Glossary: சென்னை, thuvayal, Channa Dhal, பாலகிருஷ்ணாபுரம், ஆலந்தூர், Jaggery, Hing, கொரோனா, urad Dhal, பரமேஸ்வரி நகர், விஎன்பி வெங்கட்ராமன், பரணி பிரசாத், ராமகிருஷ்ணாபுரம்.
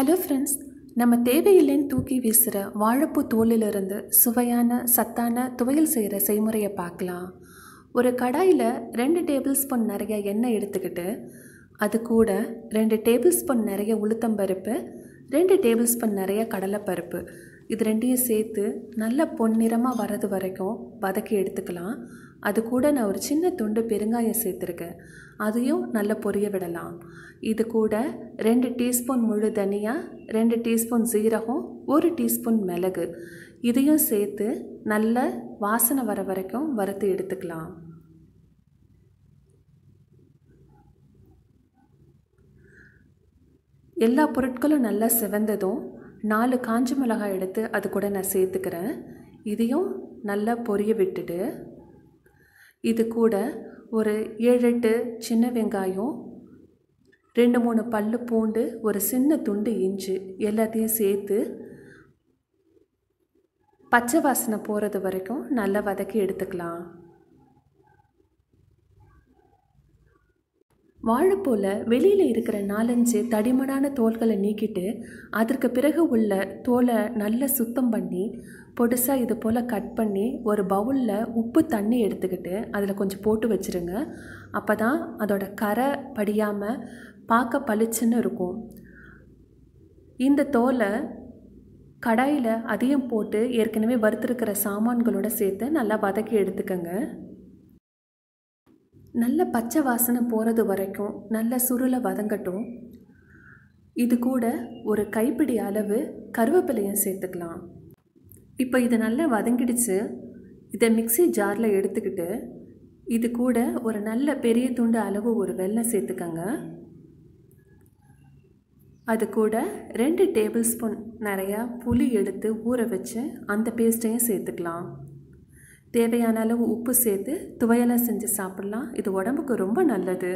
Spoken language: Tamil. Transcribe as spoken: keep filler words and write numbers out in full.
ஹலோ ஃப்ரெண்ட்ஸ், நம்ம தேவையில்லைன்னு தூக்கி வீசுகிற வாழைப்பூ தோலிலிருந்து சுவையான சத்தான துவையல் செய்கிற செய்முறையை பார்க்கலாம். ஒரு கடாயில் ரெண்டு டேபிள் ஸ்பூன் நிறைய எண்ணெய் எடுத்துக்கிட்டு அது கூட ரெண்டு டேபிள் ஸ்பூன் நிறைய உளுத்தம்பருப்பு, ரெண்டு டேபிள் ஸ்பூன் நிறைய கடலைப்பருப்பு, இது ரெண்டையும் சேர்த்து நல்லா பொன்னிறமாக வரது வரைக்கும் வதக்கி எடுத்துக்கலாம். அது கூட நான் ஒரு சின்ன துண்டு பெருங்காயம் சேர்த்துருக்கேன், அதையும் நல்லா பொரிய விடலாம். இது கூட ரெண்டு டீஸ்பூன் முழு தனியா, ரெண்டு டீஸ்பூன் சீரகம், ஒரு டீஸ்பூன் மிளகு, இதையும் சேர்த்து நல்ல வாசனை வர வரைக்கும் வறுத்து எடுத்துக்கலாம். எல்லா பொருட்களும் நல்லா செவந்ததும் நாலு காஞ்ச மிளகாய் எடுத்து அது கூட நான் சேர்த்துக்கிறேன். இதையும் நல்லா பொரிய விட்டுட்டு இது கூட ஒரு ஏழு எட்டு சின்ன வெங்காயம், ரெண்டு மூணு பல்லு பூண்டு, ஒரு சின்ன துண்டு இஞ்சி எல்லாத்தையும் சேர்த்து பச்சை வாசனை போகிறது வரைக்கும் நல்லா வதக்கி எடுத்துக்கலாம். வாழைப்பூவில் வெளியில் இருக்கிற நாலஞ்சு தடிமனான தோல்களை நீக்கிட்டு அதற்கு பிறகு உள்ள தோலை நல்லா சுத்தம் பண்ணி பொடிசாக இது போல் கட் பண்ணி ஒரு பவுலில் உப்பு தண்ணி எடுத்துக்கிட்டு அதில் கொஞ்சம் போட்டு வச்சுருங்க. அப்போ தான் அதோட கரை படியாமல் பார்க்க பளிச்சுன்னு இருக்கும். இந்த தோலை கடாயில் அதையும் போட்டு ஏற்கனவே வறுத்துருக்கிற சாமான்களோடு சேர்த்து நல்லா வதக்கி எடுத்துக்கோங்க. நல்ல பச்சை வாசனை போகிறது வரைக்கும் நல்ல சுருளை வதங்கட்டும். இது கூட ஒரு கைப்பிடி அளவு கருவேப்பிலையும் சேர்த்துக்கலாம். இப்போ இது நல்லா வதங்கிடுச்சு. இதை மிக்சி ஜாரில் எடுத்துக்கிட்டு இது கூட ஒரு நல்ல பெரிய துண்டு அளவு ஒரு வெல்லம் சேர்த்துக்கங்க. அது கூட ரெண்டு டேபிள் ஸ்பூன் நிறையா புளி எடுத்து ஊற வச்சு அந்த பேஸ்ட்டையும் சேர்த்துக்கலாம். தேவையான அளவு உப்பு சேர்த்து துவையலாக செஞ்சு சாப்பிடலாம். இது உடம்புக்கு ரொம்ப நல்லது.